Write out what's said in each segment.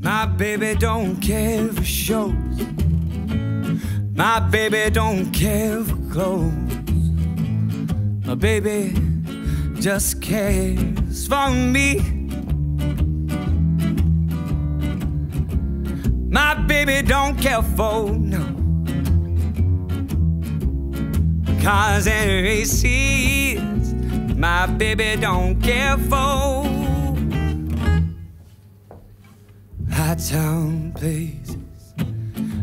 My baby don't care for shows. My baby don't care for clothes. My baby just cares for me. My baby don't care for no cars and races. My baby don't care for town places.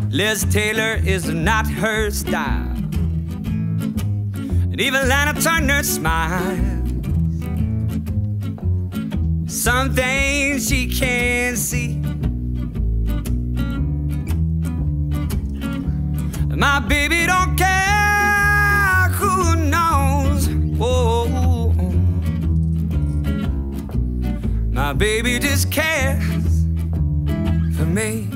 Liz Taylor is not her style, and even Lana Turner smiles. Some things she can't see. My baby don't care who knows. Oh, my baby just cares for me.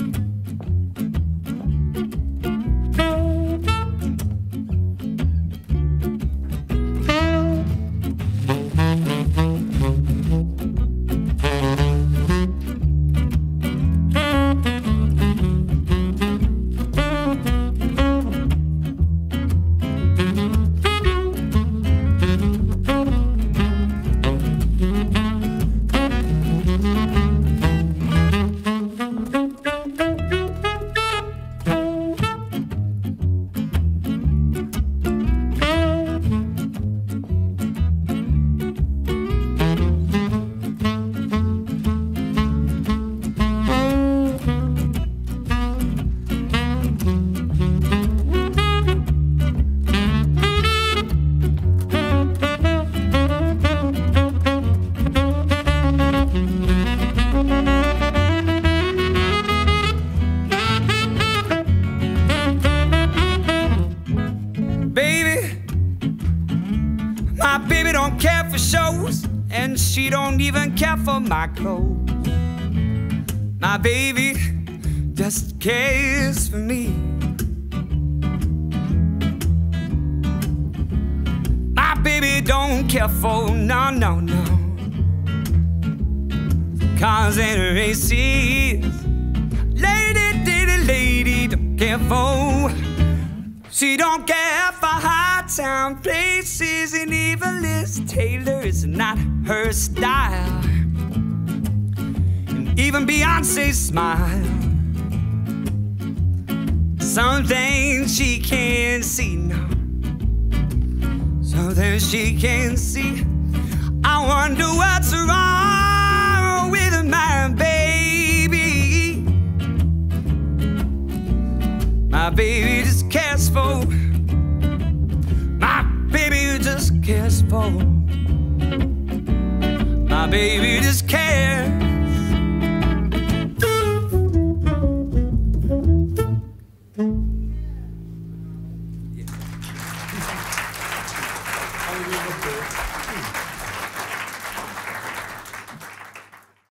My baby don't care for shows, and she don't even care for my clothes. My baby just cares for me. My baby don't care for no cars and races. Lady don't care for. She don't care for high-town places, and even Liz Taylor is not her style, and even Beyonce's smile. Some things she can't see, no. Some things she can't see. I wonder what's wrong with my baby. My baby just cares for. My baby just cares for. My baby just cares.